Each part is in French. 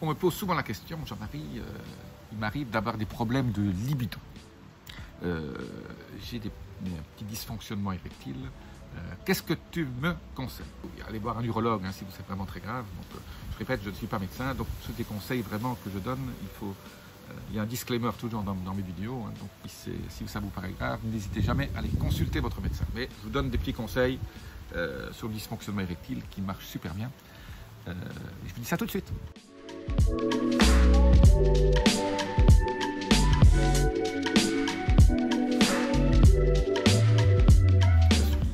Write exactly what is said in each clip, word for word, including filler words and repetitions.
On me pose souvent la question, Jean-Marie, euh, il m'arrive d'avoir des problèmes de libido. Euh, J'ai des, des petits dysfonctionnements érectiles. Euh, Qu'est-ce que tu me conseilles? Allez voir un urologue hein, si vous c'est vraiment très grave. Donc, euh, je répète, je ne suis pas médecin, donc ce des conseils vraiment que je donne, il faut... Euh, il y a un disclaimer toujours dans, dans mes vidéos, hein, donc si ça vous paraît grave, n'hésitez jamais à aller consulter votre médecin. Mais je vous donne des petits conseils euh, sur le dysfonctionnement érectile qui marchent super bien. Euh, je vous dis ça tout de suite. Je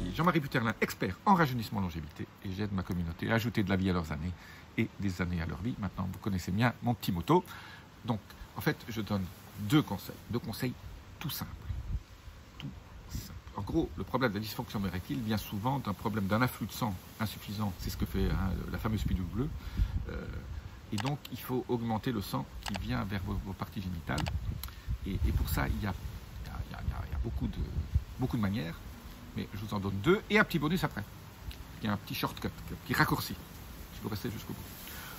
suis Jean-Marie Butterlin, expert en rajeunissement longévité, et j'aide ma communauté à ajouter de la vie à leurs années et des années à leur vie. Maintenant, vous connaissez bien mon petit motto. Donc, en fait, je donne deux conseils, deux conseils tout simples. Tout simple. En gros, le problème de la dysfonction érectile vient souvent d'un problème d'un afflux de sang insuffisant. C'est ce que fait hein, la fameuse pilule bleue. Euh, Et donc, il faut augmenter le sang qui vient vers vos, vos parties génitales. Et, et pour ça, il y a, il y a, il y a beaucoup, de, beaucoup de manières. Mais je vous en donne deux et un petit bonus après. Il y a un petit shortcut, un petit raccourci. Je peux rester jusqu'au bout.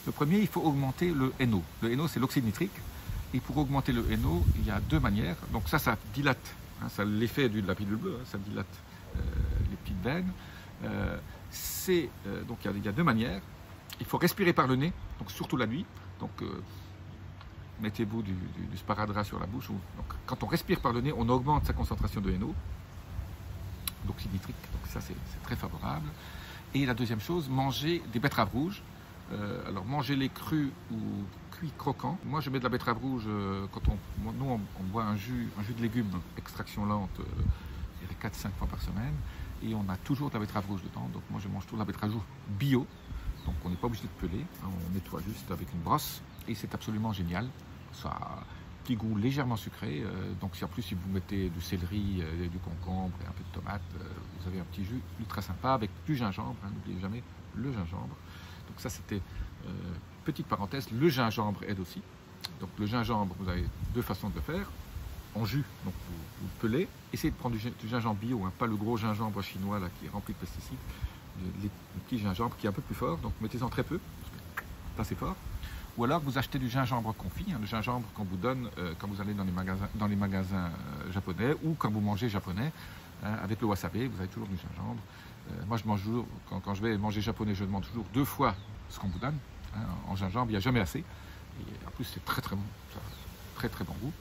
Le premier, il faut augmenter le N O. Le N O, c'est l'oxyde nitrique. Et pour augmenter le N O, il y a deux manières. Donc ça, ça dilate. Hein, ça l'effet de la pilule bleue, hein, ça dilate euh, les petites veines. Euh, c'est, euh, donc il y, a, il y a deux manières. Il faut respirer par le nez, donc surtout la nuit. Donc euh, mettez-vous du, du, du sparadrap sur la bouche. Ou, donc, quand on respire par le nez, on augmente sa concentration de N O, d'oxyde nitrique. Donc ça, c'est très favorable. Et la deuxième chose, manger des betteraves rouges. Euh, alors mangez-les crus ou cuits croquants. Moi, je mets de la betterave rouge euh, quand on, nous on, on boit un jus, un jus de légumes extraction lente, euh, quatre à cinq fois par semaine, et on a toujours de la betterave rouge dedans. Donc moi, je mange toujours de la betterave rouge bio. Donc on n'est pas obligé de peler, hein, on nettoie juste avec une brosse et c'est absolument génial. Ça a un petit goût légèrement sucré, euh, donc si en plus si vous mettez du céleri, euh, du concombre et un peu de tomate, euh, vous avez un petit jus ultra sympa avec du gingembre, n'oubliez hein, jamais le gingembre. Donc ça c'était, euh, petite parenthèse, le gingembre aide aussi. Donc le gingembre, vous avez deux façons de le faire, en jus, donc vous, vous pelez, essayez de prendre du, du gingembre bio, hein, pas le gros gingembre chinois là, qui est rempli de pesticides. Le petit gingembre qui est un peu plus fort, donc mettez-en très peu, c'est assez fort. Ou alors vous achetez du gingembre confit, hein, le gingembre qu'on vous donne euh, quand vous allez dans les magasins, dans les magasins euh, japonais ou quand vous mangez japonais, hein, avec le wasabi, vous avez toujours du gingembre. Euh, moi je mange toujours, quand, quand je vais manger japonais, je demande toujours deux fois ce qu'on vous donne. Hein, en gingembre, il n'y a jamais assez. Et en plus c'est très très bon, très très bon goût.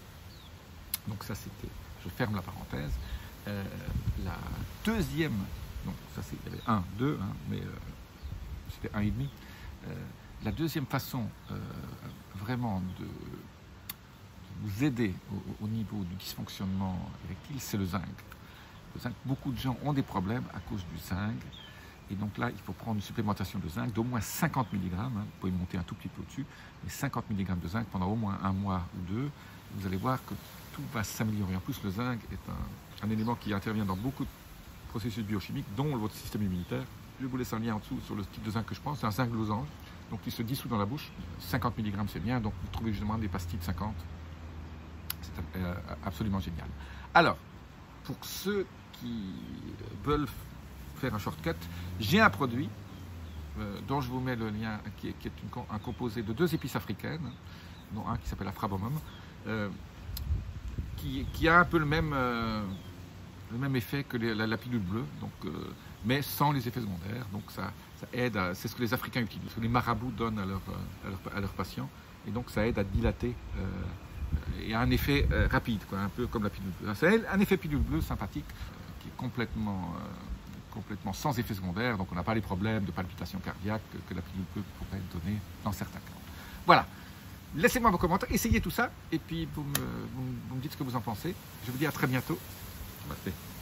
Donc ça c'était, je ferme la parenthèse. Euh, la deuxième... Donc ça c'est un, deux, hein, mais euh, c'était un virgule cinq. Euh, la deuxième façon euh, vraiment de vous aider au, au niveau du dysfonctionnement érectile, c'est le zinc. Le zinc, beaucoup de gens ont des problèmes à cause du zinc. Et donc là, il faut prendre une supplémentation de zinc d'au moins cinquante milligrammes. Hein, vous pouvez monter un tout petit peu au-dessus, mais cinquante milligrammes de zinc pendant au moins un mois ou deux. Vous allez voir que tout va s'améliorer. En plus, le zinc est un, un élément qui intervient dans beaucoup de processus biochimique, dont votre système immunitaire. Je vous laisse un lien en dessous sur le type de zinc que je prends, c'est un zinc losange, donc il se dissout dans la bouche, cinquante milligrammes c'est bien, donc vous trouvez justement des pastilles de cinquante, c'est absolument génial. Alors, pour ceux qui veulent faire un shortcut, j'ai un produit euh, dont je vous mets le lien, qui est, qui est une, un composé de deux épices africaines, dont un qui s'appelle Aframomum, euh, qui, qui a un peu le même... Euh, le même effet que les, la, la pilule bleue, donc, euh, mais sans les effets secondaires, donc ça, ça aide, c'est ce que les Africains utilisent, ce que les marabouts donnent à, leur, à, leur, à leurs patients, et donc ça aide à dilater, euh, et a un effet euh, rapide, quoi, un peu comme la pilule bleue. Ça aide, un effet pilule bleue sympathique, euh, qui est complètement, euh, complètement sans effet secondaire, donc on n'a pas les problèmes de palpitations cardiaques que, que la pilule bleue pourrait donner dans certains cas. Voilà, laissez-moi vos commentaires, essayez tout ça, et puis vous me, vous, vous me dites ce que vous en pensez. Je vous dis à très bientôt. Merci.